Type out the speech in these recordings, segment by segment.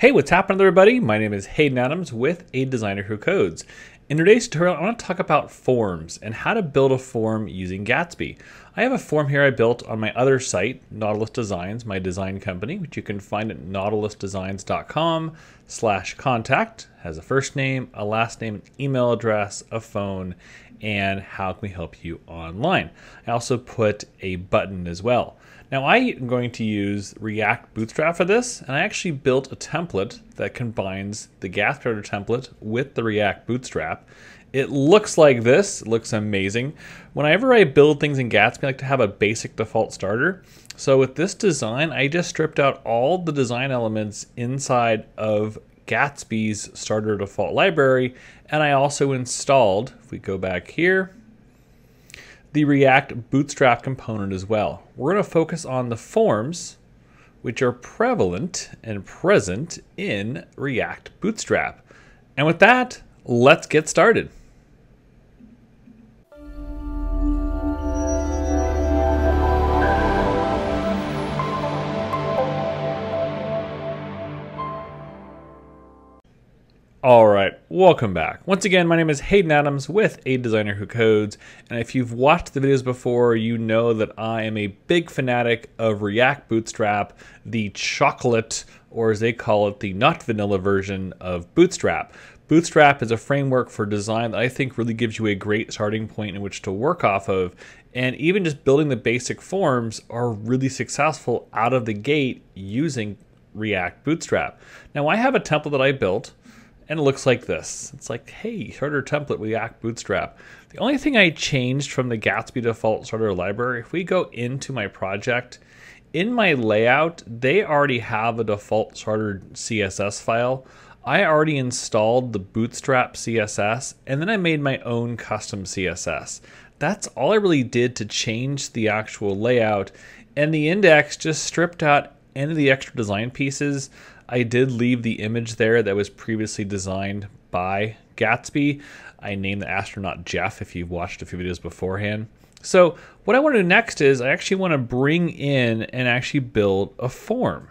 Hey, what's happening everybody? My name is Hayden Adams with A Designer Who Codes. In today's tutorial, I want to talk about forms and how to build a form using Gatsby. I have a form here I built on my other site, Nautilus Designs, my design company, which you can find at nautilusdesigns.com/contact. It has a first name, a last name, an email address, a phone, and how can we help you online. I also put a button as well. Now I am going to use React Bootstrap for this, and I actually built a template that combines the Gatsby template with the React Bootstrap. It looks like this, it looks amazing. Whenever I build things in Gatsby, I like to have a basic default starter. So with this design, I just stripped out all the design elements inside of Gatsby's starter default library, and I also installed, if we go back here, the React Bootstrap component as well. We're going to focus on the forms which are prevalent and present in React Bootstrap. And with that, let's get started. All right, welcome back. Once again, my name is Hayden Adams with A Designer Who Codes, and if you've watched the videos before, you know that I am a big fanatic of React Bootstrap, the chocolate, or as they call it, the not vanilla version of Bootstrap. Bootstrap is a framework for design that I think really gives you a great starting point in which to work off of, and even just building the basic forms are really successful out of the gate using React Bootstrap. Now, I have a template that I built, and it looks like this. It's like, hey, starter template with React Bootstrap. The only thing I changed from the Gatsby default starter library, if we go into my project, in my layout, they already have a default starter CSS file. I already installed the Bootstrap CSS, and then I made my own custom CSS. That's all I really did to change the actual layout, and the index just stripped out any of the extra design pieces. I did leave the image there that was previously designed by Gatsby. I named the astronaut Jeff if you've watched a few videos beforehand. So what I want to do next is I actually want to bring in and actually build a form.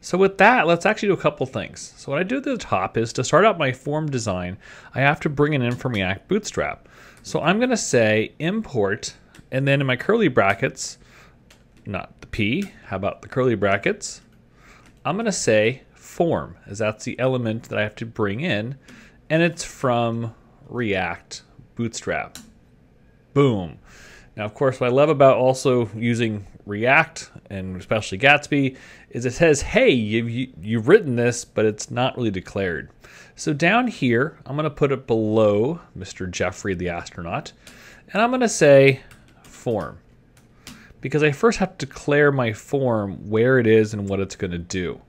So with that, let's actually do a couple things. So what I do at the top is to start out my form design, I have to bring it in from React Bootstrap. So I'm going to say import, and then in my curly brackets, not the P, how about the curly brackets? I'm going to say form, as that's the element that I have to bring in, and it's from React Bootstrap. Boom. Now, of course, what I love about also using React, and especially Gatsby, is it says, hey, you've written this, but it's not really declared. So down here, I'm going to put it below Mr. Jeffrey the astronaut, and I'm going to say form, because I first have to declare my form, where it is and what it's going to do.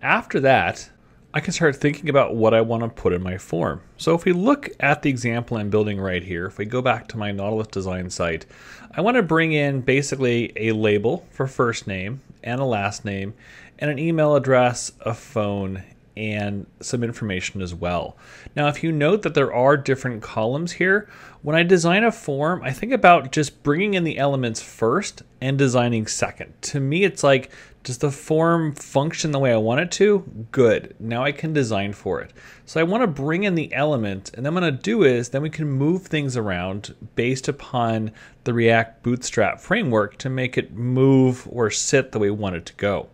After that, I can start thinking about what I want to put in my form. So if we look at the example I'm building right here, if we go back to my Nautilus Design site, I want to bring in basically a label for first name and a last name and an email address, a phone, and some information as well. Now, if you note that there are different columns here, when I design a form, I think about just bringing in the elements first and designing second. To me, it's like, does the form function the way I want it to? Good, now I can design for it. So I wanna bring in the element, and then what I'm gonna do is, then we can move things around based upon the React Bootstrap framework to make it move or sit the way we want it to go.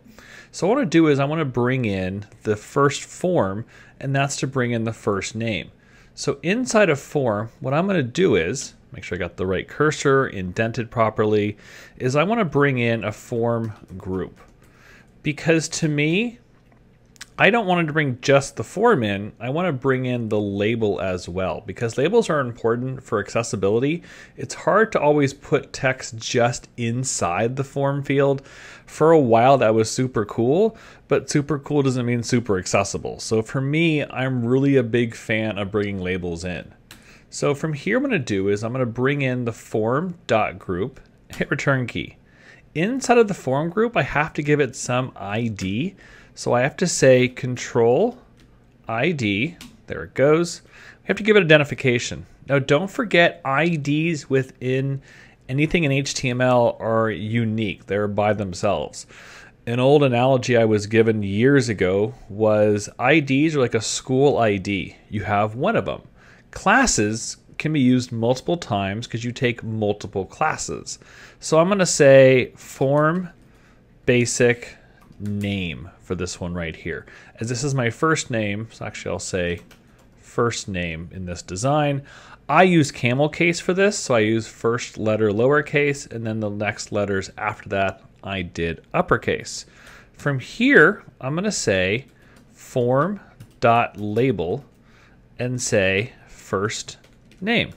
So what I wanna do is I wanna bring in the first form, and that's to bring in the first name. So inside of form, what I'm gonna do is, make sure I got the right cursor, indented properly, is I wanna bring in a form group. Because to me, I don't want to bring just the form in, I want to bring in the label as well, because labels are important for accessibility. It's hard to always put text just inside the form field. For a while that was super cool, but super cool doesn't mean super accessible. So for me, I'm really a big fan of bringing labels in. So from here, what I'm going to do is I'm going to bring in the form.group, hit return key. Inside of the form group, I have to give it some ID. So I have to say control ID, there it goes. We have to give it identification. Now don't forget IDs within anything in HTML are unique, they're by themselves. An old analogy I was given years ago was IDs are like a school ID. You have one of them. Classes can be used multiple times because you take multiple classes. So I'm going to say form basic name for this one right here. As this is my first name, so actually I'll say first name in this design. I use camel case for this, so I use first letter lowercase, and then the next letters after that I did uppercase. From here, I'm gonna say form.label and say first name.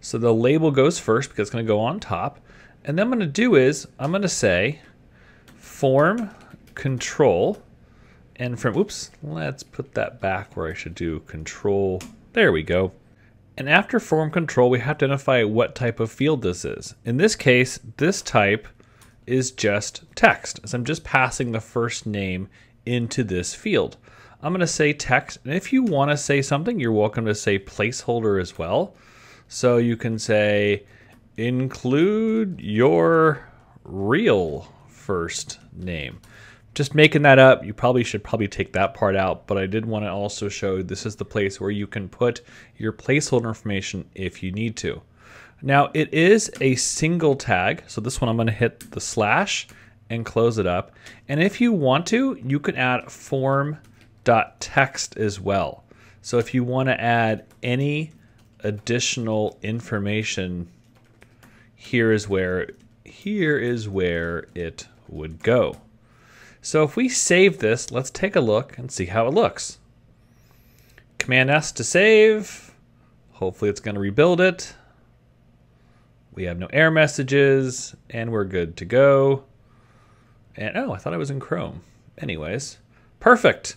So the label goes first because it's gonna go on top. And then I'm gonna do is, I'm gonna say form control, and from, oops, let's put that back where I should do control, there we go. And after form control, we have to identify what type of field this is. In this case, this type is just text, as I'm just passing the first name into this field. I'm gonna say text, and if you wanna say something, you're welcome to say placeholder as well. So you can say, include your real first name. Just making that up, you probably should take that part out, but I did wanna also show this is the place where you can put your placeholder information if you need to. Now it is a single tag, so this one I'm gonna hit the slash and close it up. And if you want to, you can add form.text as well. So if you wanna add any additional information, here is where it would go. So if we save this, let's take a look and see how it looks. Command S to save. Hopefully it's gonna rebuild it. We have no error messages and we're good to go. And oh, I thought I was in Chrome. Anyways, perfect.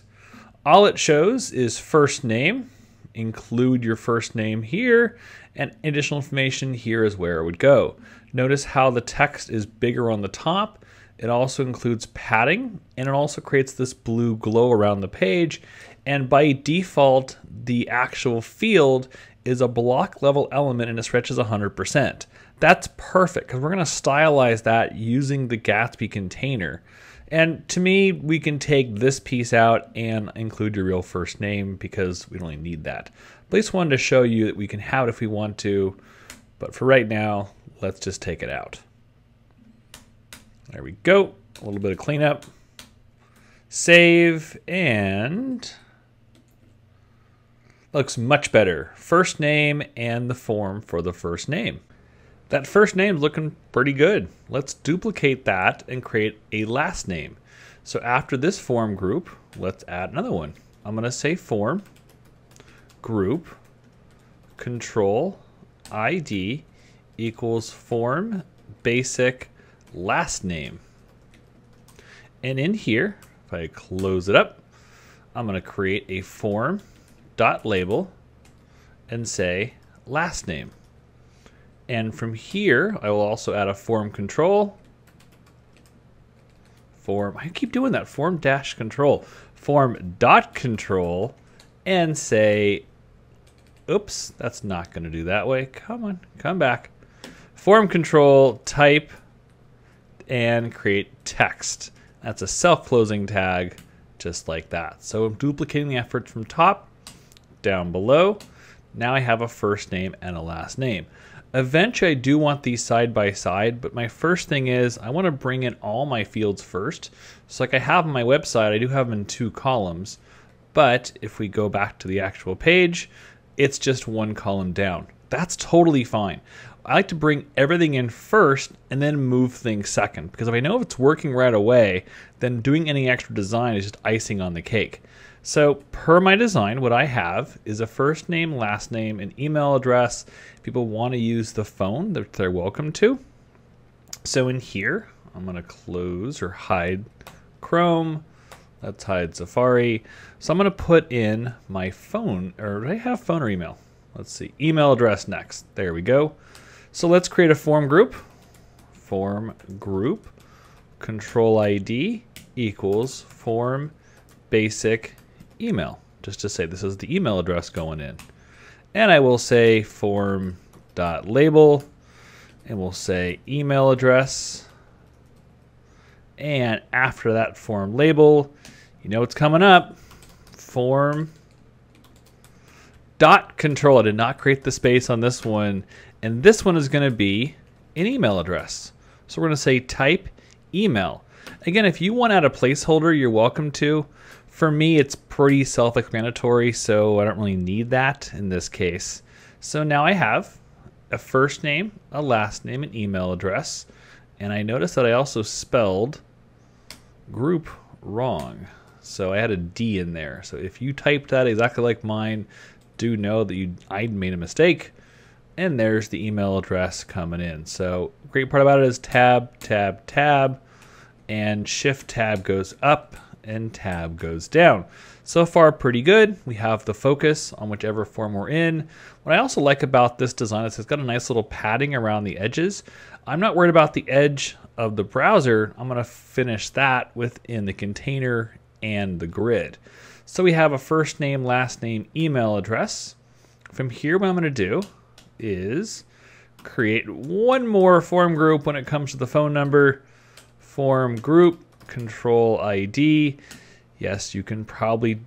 All it shows is first name, include your first name here, and additional information here is where it would go. Notice how the text is bigger on the top. It also includes padding, and it also creates this blue glow around the page. And by default, the actual field is a block level element and it stretches 100%. That's perfect, because we're gonna stylize that using the Gatsby container. And to me, we can take this piece out and include your real first name because we don't really need that. But I just wanted to show you that we can have it if we want to, but for right now, let's just take it out. There we go, a little bit of cleanup. Save, and looks much better. First name and the form for the first name. That first name is looking pretty good. Let's duplicate that and create a last name. So after this form group, let's add another one. I'm gonna say form, group, control, ID equals form, basic, last name. And in here, if I close it up, I'm going to create a form.label and say last name. And from here, I will also add a form control. Form, I keep doing that, form dash control. Form.control and say, oops, that's not going to do that way. Come on, come back. Form control type and create text. That's a self-closing tag, just like that. So I'm duplicating the effort from top down below. Now I have a first name and a last name. Eventually I do want these side by side, but my first thing is I wanna bring in all my fields first. So like I have on my website, I do have them in two columns, but if we go back to the actual page, it's just one column down. That's totally fine. I like to bring everything in first and then move things second, because if I know if it's working right away, then doing any extra design is just icing on the cake. So per my design, what I have is a first name, last name, an email address. If people want to use the phone, they're welcome to. So in here, I'm going to close or hide Chrome. Let's hide Safari. So I'm going to put in my phone, or do I have phone or email? Let's see, email address next. There we go. So let's create a form group, control ID equals form basic email, just to say this is the email address going in. And I will say form.label, and we'll say email address, And after that form label, you know what's coming up. Form dot control. I did not create the space on this one. And this one is going to be an email address. So we're going to say type email. Again, if you want to add a placeholder, you're welcome to. For me, it's pretty self-explanatory, so I don't really need that in this case. So now I have a first name, a last name, an email address. And I noticed that I also spelled group wrong. So I had a D in there. So if you typed that exactly like mine, do know that I made a mistake. And there's the email address coming in. So great part about it is tab, tab, tab, and shift tab goes up and tab goes down. So far, pretty good. We have the focus on whichever form we're in. What I also like about this design is it's got a nice little padding around the edges. I'm not worried about the edge of the browser. I'm gonna finish that within the container and the grid. So we have a first name, last name, email address. From here, what I'm gonna do is create one more form group when it comes to the phone number. Form group, control ID. Yes, you can probably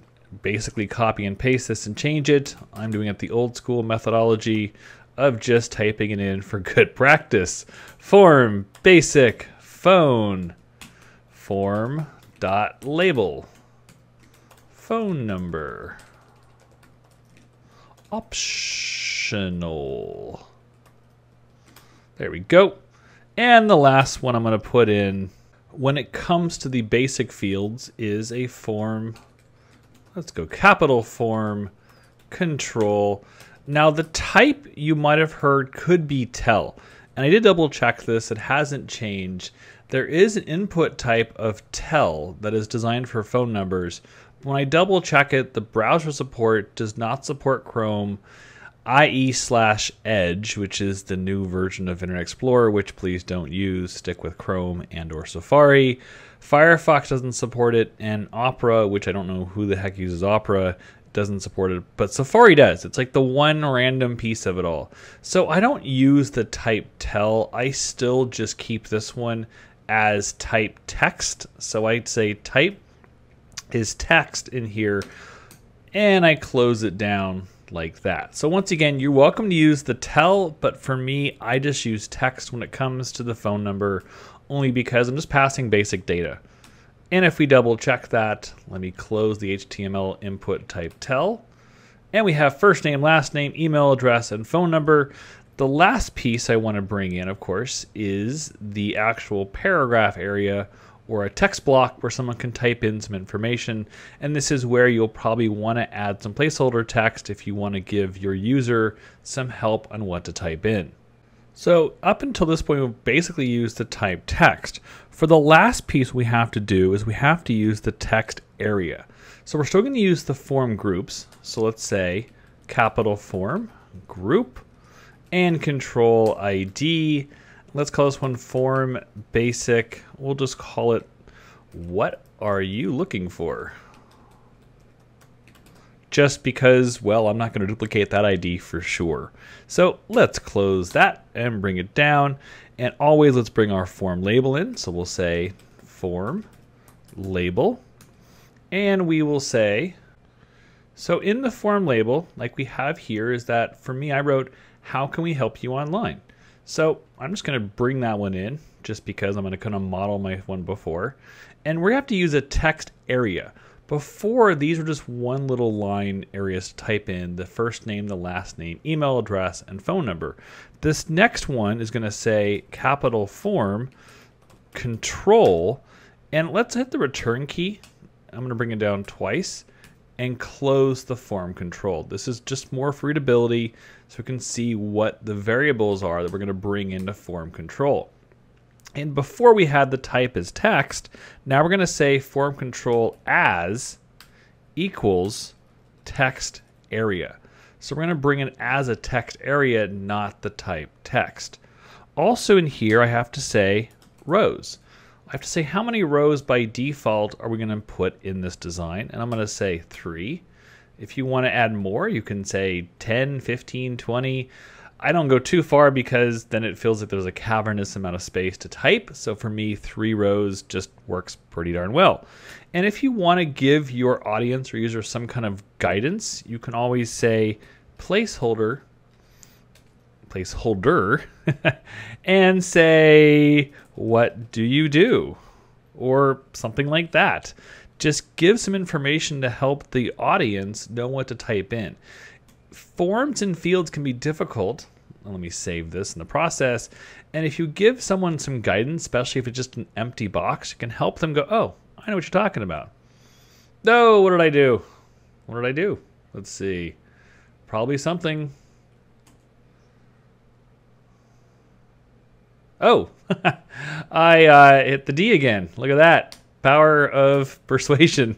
basically copy and paste this and change it. I'm doing it the old school methodology of just typing it in for good practice. Form basic phone, form dot label, phone number, optional. There we go. And the last one I'm going to put in when it comes to the basic fields is a form. Let's go capital form control. Now the type you might have heard could be tel. And I did double check this. It hasn't changed. There is an input type of tel that is designed for phone numbers. When I double check it, the browser support does not support Chrome, IE/Edge, which is the new version of Internet Explorer, which please don't use. Stick with Chrome and or Safari. Firefox doesn't support it, and Opera, which I don't know who the heck uses Opera, doesn't support it, but Safari does. It's like the one random piece of it all. So I don't use the type tel. I still just keep this one as type text. So I'd say type is text in here, and I close it down like that. So once again, you're welcome to use the tel, but for me, I just use text when it comes to the phone number, only because I'm just passing basic data. And if we double check that, let me close the HTML input type tel. And we have first name, last name, email address, and phone number. The last piece I want to bring in, of course, is the actual paragraph area or a text block where someone can type in some information. And this is where you'll probably want to add some placeholder text if you want to give your user some help on what to type in. So up until this point, we've basically used the type text. For the last piece we have to do is we have to use the text area. So we're still going to use the form groups. So let's say capital form group and control ID. Let's call this one form basic. We'll just call it, what are you looking for? Just because, well, I'm not going to duplicate that ID for sure. So let's close that and bring it down. And always let's bring our form label in. So we'll say form label. And we will say, so in the form label, like we have here, is that for me, I wrote, how can we help you online? So I'm just going to bring that one in just because I'm going to kind of model my one before. And we have to use a text area. Before, these were just one little line areas to type in, the first name, the last name, email address, and phone number. This next one is going to say capital form control. And let's hit the return key. I'm going to bring it down twice and close the form control. This is just more for readability so we can see what the variables are that we're going to bring into form control. And before we had the type as text, now we're going to say form control as equals text area. So we're going to bring it as a text area, not the type text. Also in here, I have to say rows. I have to say how many rows by default are we going to put in this design, and I'm going to say 3. If you want to add more, you can say 10, 15, 20. I don't go too far because then it feels like there's a cavernous amount of space to type. So for me, 3 rows just works pretty darn well. And if you want to give your audience or user some kind of guidance, you can always say placeholder and say, what do you do? Or something like that. Just give some information to help the audience know what to type in. Forms and fields can be difficult. Let me save this in the process. And if you give someone some guidance, especially if it's just an empty box, it can help them go, oh, I know what you're talking about. No, what did I do? What did I do? Let's see. Probably something. Oh, I hit the D again. Look at that. Power of persuasion.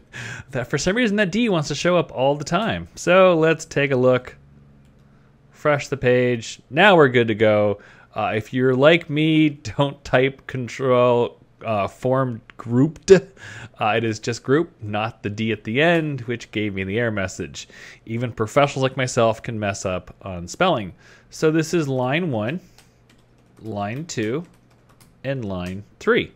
That for some reason that D wants to show up all the time. So let's take a look. Refresh the page. Now we're good to go. If you're like me, don't type control form grouped. It is just group, not the D at the end, which gave me the error message. Even professionals like myself can mess up on spelling. So this is line 1. line 2 and line 3.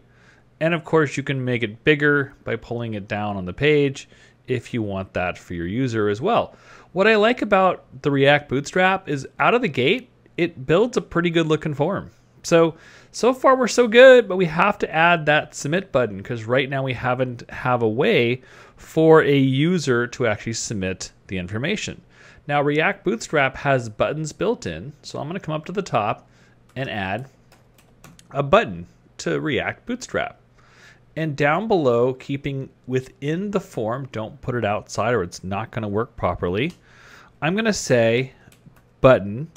And of course you can make it bigger by pulling it down on the page if you want that for your user as well. What I like about the React Bootstrap is out of the gate, it builds a pretty good looking form. So far we're so good, but we have to add that submit button because right now we haven't have a way for a user to actually submit the information. Now React Bootstrap has buttons built in. So I'm gonna come up to the top and add a button to React Bootstrap. And down below, keeping within the form, don't put it outside or it's not gonna work properly. I'm gonna say button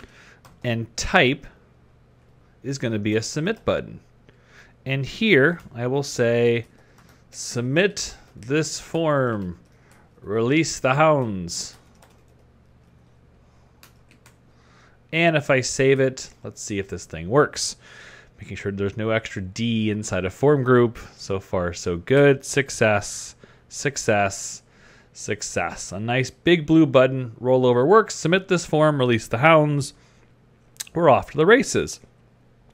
and type is gonna be a submit button. And here I will say, submit this form, release the hounds. And if I save it, let's see if this thing works. Making sure there's no extra D inside a form group. So far, so good. Success, success, success. A nice big blue button, rollover works, submit this form, release the hounds. We're off to the races.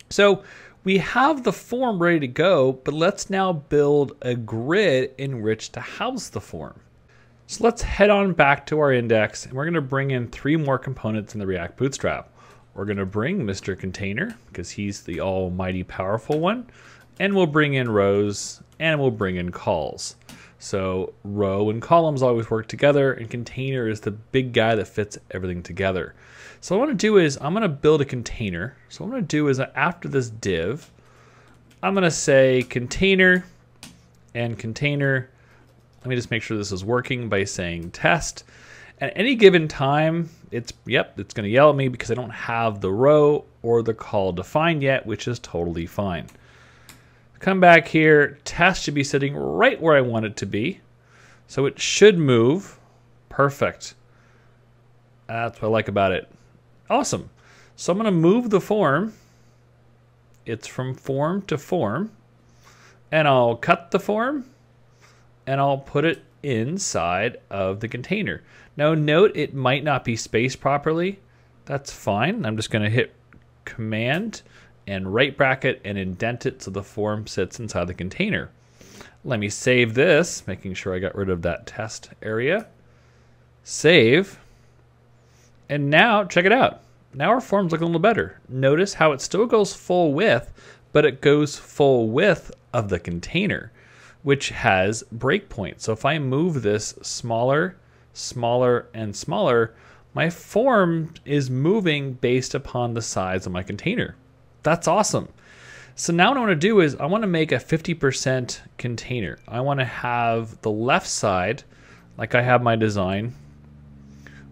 So we have the form ready to go, but let's now build a grid in which to house the form. So let's head on back to our index and we're gonna bring in 3 more components in the React Bootstrap. We're gonna bring Mr. Container because he's the almighty powerful one. And we'll bring in rows and we'll bring in calls. So row and columns always work together and container is the big guy that fits everything together. So what I wanna do is I'm gonna build a container. So what I'm gonna do is after this div, I'm gonna say container and container. Let me just make sure this is working by saying test. At any given time, it's gonna yell at me because I don't have the row or the call defined yet, which is totally fine. Come back here, test should be sitting right where I want it to be. So it should move, perfect. That's what I like about it. Awesome, so I'm gonna move the form. It's from form to form, and I'll cut the form and I'll put it inside of the container. Now note it might not be spaced properly. That's fine. I'm just gonna hit Command and right bracket and indent it so the form sits inside the container. Let me save this, making sure I got rid of that test area. Save. And now check it out. Now our form's looking a little better. Notice how it still goes full width, but it goes full width of the container, which has breakpoints. So if I move this smaller, smaller, and smaller, my form is moving based upon the size of my container. That's awesome. So now what I wanna do is I wanna make a 50% container. I wanna have the left side, like I have my design,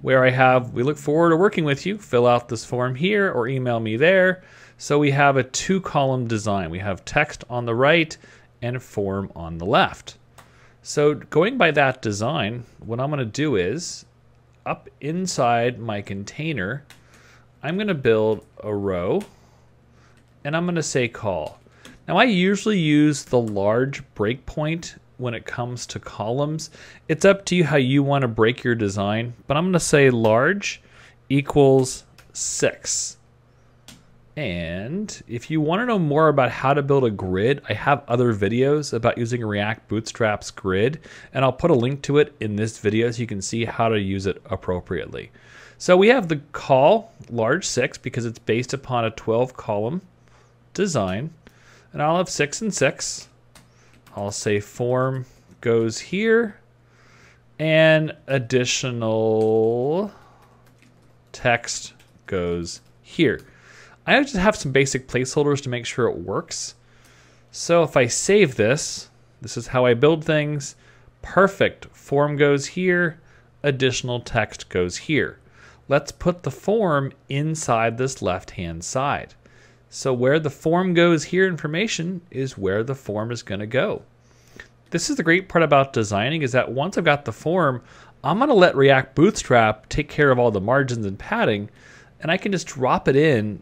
where I have, we look forward to working with you, fill out this form here or email me there. So we have a 2-column design. We have text on the right, and form on the left. So going by that design, what I'm gonna do is up inside my container, I'm gonna build a row and I'm gonna say call. Now I usually use the large breakpoint when it comes to columns. It's up to you how you wanna break your design, but I'm gonna say large equals 6. And if you want to know more about how to build a grid, I have other videos about using React Bootstrap's grid, and I'll put a link to it in this video so you can see how to use it appropriately. So we have the call large 6 because it's based upon a 12-column design, and I'll have 6 and 6. I'll say form goes here and additional text goes here. I just have some basic placeholders to make sure it works. So if I save this, this is how I build things. Perfect. Form goes here, additional text goes here. Let's put the form inside this left-hand side. So where the form goes here information is where the form is going to go. This is the great part about designing, is that once I've got the form, I'm going to let React Bootstrap take care of all the margins and padding, and I can just drop it in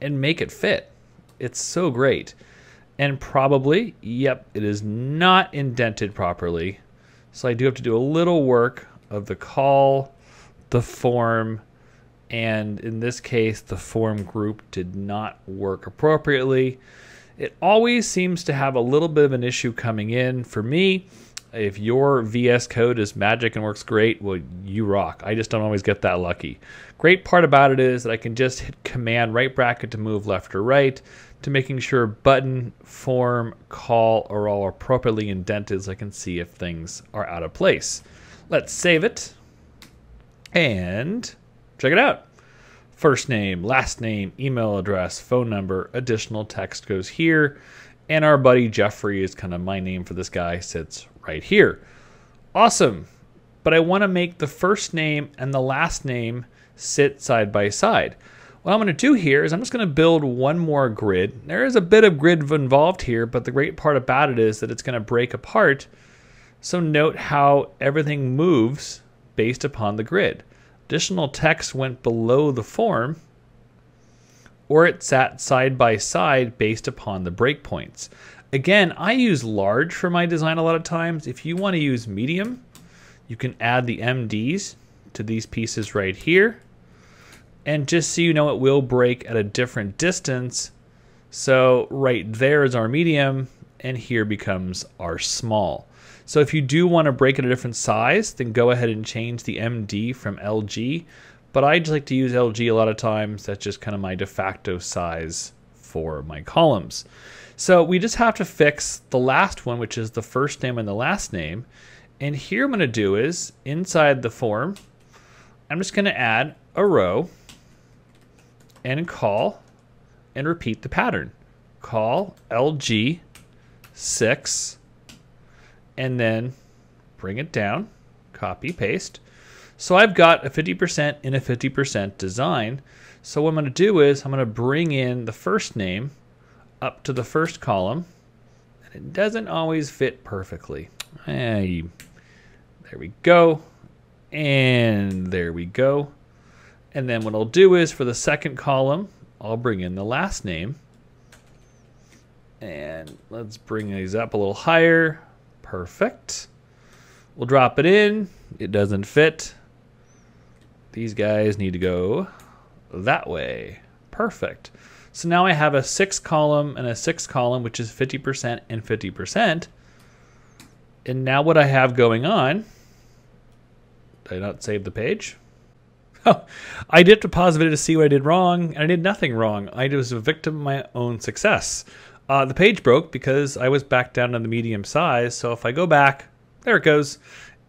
and make it fit. It's so great. And probably, yep, it is not indented properly. So I do have to do a little work of the call, the form, and in this case, the form group did not work appropriately. It always seems to have a little bit of an issue coming in for me. If your VS Code is magic and works great, well, you rock. I just don't always get that lucky. Great part about it is that I can just hit command right bracket to move left or right, to making sure button, form, call are all appropriately indented so I can see if things are out of place. Let's save it and check it out. First name, last name, email address, phone number, additional text goes here. And our buddy Jeffrey is kind of my name for this guy, sits right here. Awesome. But I want to make the first name and the last name sit side by side. What I'm going to do here is I'm just going to build one more grid. There is a bit of grid involved here, but the great part about it is that it's going to break apart. So note how everything moves based upon the grid. Additional text went below the form, or it sat side by side based upon the breakpoints. Again, I use large for my design a lot of times. If you want to use medium, you can add the MDs to these pieces right here. And just so you know, it will break at a different distance. So right there is our medium, and here becomes our small. So if you do want to break at a different size, then go ahead and change the MD from LG. But I just like to use LG a lot of times. That's just kind of my de facto size for my columns. So we just have to fix the last one, which is the first name and the last name. And here I'm going to do is, inside the form, I'm just going to add a row and call and repeat the pattern. Call LG 6 and then bring it down, copy, paste. So I've got a 50% in a 50% design. So what I'm going to do is I'm going to bring in the first name up to the first column. And it doesn't always fit perfectly. Hey, there we go. And there we go. And then what I'll do is for the second column, I'll bring in the last name. And let's bring these up a little higher. Perfect. We'll drop it in. It doesn't fit. These guys need to go that way. Perfect. So now I have a 6 column and a 6 column, which is 50% and 50%. And now what I have going on, did I not save the page? Oh, I did to pause the video to see what I did wrong, and I did nothing wrong. I was a victim of my own success. The page broke because I was back down to the medium size. So if I go back, there it goes.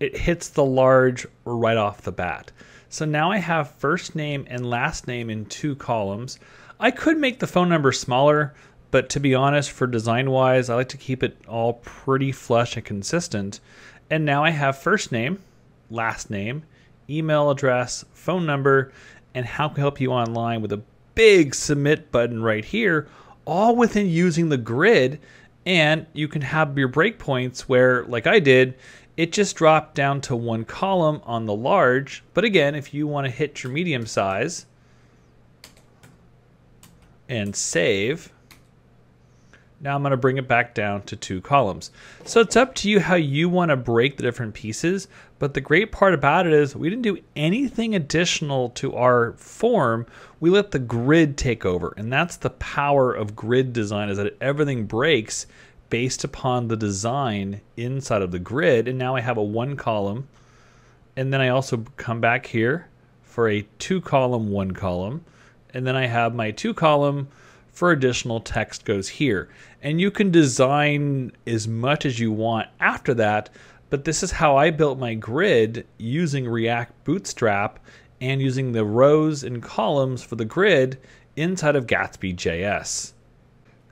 It hits the large right off the bat. So now I have first name and last name in 2 columns. I could make the phone number smaller, but to be honest, for design-wise, I like to keep it all pretty flush and consistent. And now I have first name, last name, email address, phone number, and how can I help you online with a big submit button right here, all within using the grid. And you can have your breakpoints where, like I did, it just dropped down to 1 column on the large. But again, if you want to hit your medium size and save, Now I'm going to bring it back down to two columns. So it's up to you how you want to break the different pieces. But the great part about it is we didn't do anything additional to our form. We let the grid take over. And that's the power of grid design, is that everything breaks based upon the design inside of the grid. And now I have a one column. And then I also come back here for a two column, one column. And then I have my two column for additional text goes here. And you can design as much as you want after that, but this is how I built my grid using React Bootstrap and using the rows and columns for the grid inside of Gatsby JS.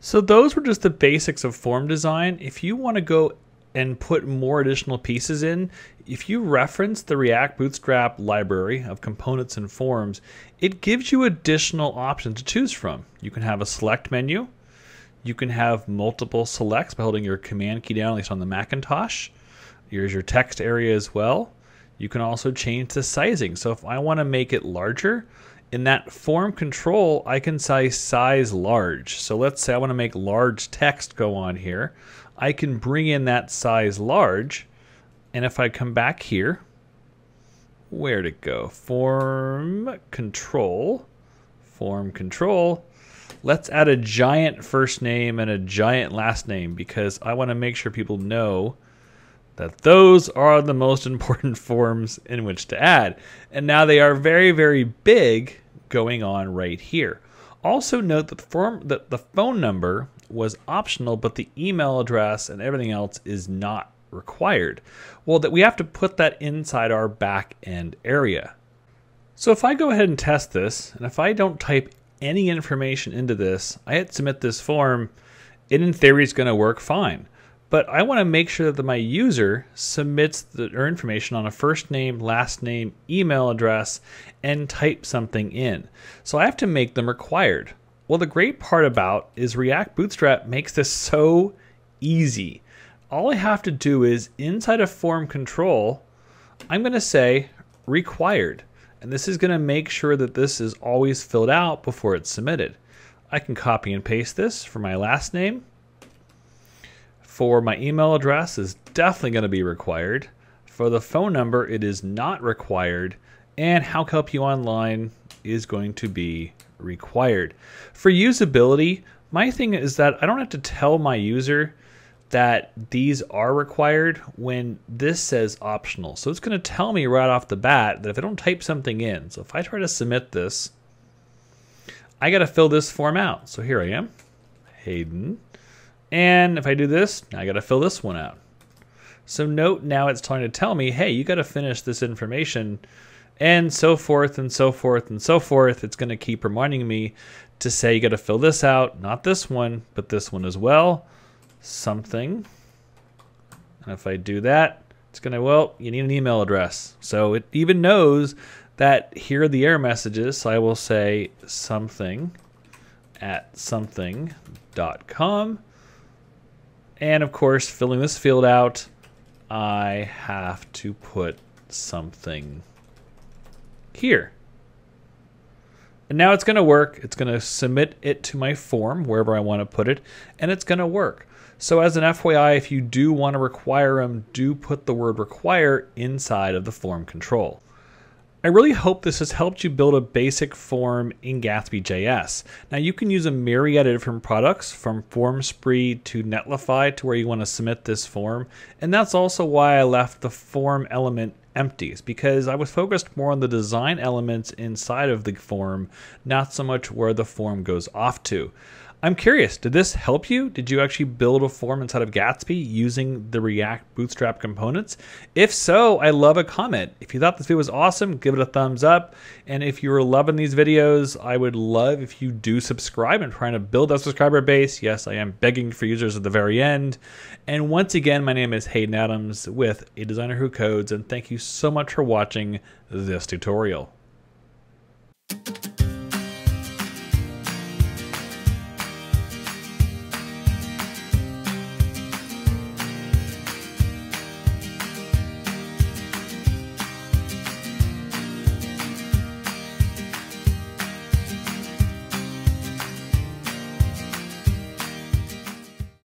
So those were just the basics of form design. If you want to go and put more additional pieces in, if you reference the React Bootstrap library of components and forms, it gives you additional options to choose from. You can have a select menu. You can have multiple selects by holding your command key down, at least on the Macintosh. Here's your text area as well. You can also change the sizing. So if I want to make it larger, in that form control, I can say size large. So let's say I want to make large text go on here. I can bring in that size large, and if I come back here, where'd it go? Form control, let's add a giant first name and a giant last name, because I want to make sure people know that those are the most important forms in which to add. And now they are very, very big going on right here. Also note that the phone number was optional, but the email address and everything else is not required. Well, that we have to put that inside our back end area. So if I go ahead and test this, and if I don't type any information into this, I hit submit this form, it in theory is going to work fine. But I want to make sure that my user submits their information on a first name, last name, email address, and type something in. So I have to make them required. Well, the great part about is React Bootstrap makes this so easy. All I have to do is inside of form control, I'm going to say required. And this is going to make sure that this is always filled out before it's submitted. I can copy and paste this for my last name. For my email address is definitely going to be required. For the phone number, it is not required. And how to help you online is going to be required. For usability, my thing is that I don't have to tell my user that these are required when this says optional. So it's going to tell me right off the bat that if I don't type something in, so if I try to submit this, I got to fill this form out. So here I am, Hayden. And if I do this, I got to fill this one out. So note now it's trying to tell me, hey, you got to finish this information, and so forth and so forth and so forth. It's going to keep reminding me to say you got to fill this out, not this one, but this one as well, something. And if I do that, it's going to, well, you need an email address. So it even knows that here are the error messages. So I will say something@something.com. And of course, filling this field out, I have to put something here. And now it's going to work. It's going to submit it to my form, wherever I want to put it, and it's going to work. So as an FYI, if you do want to require them, do put the word require inside of the form control. I really hope this has helped you build a basic form in Gatsby JS. Now you can use a myriad of different products, from Formspree to Netlify, to where you want to submit this form. And that's also why I left the form element empty, because I was focused more on the design elements inside of the form, not so much where the form goes off to. I'm curious, did this help you? Did you actually build a form inside of Gatsby using the React Bootstrap components? If so, I love a comment. If you thought this video was awesome, give it a thumbs up. And if you were loving these videos, I would love if you do subscribe. I'm trying to build that subscriber base. Yes, I am begging for users at the very end. And once again, my name is Hayden Adams with A Designer Who Codes, and thank you so much for watching this tutorial.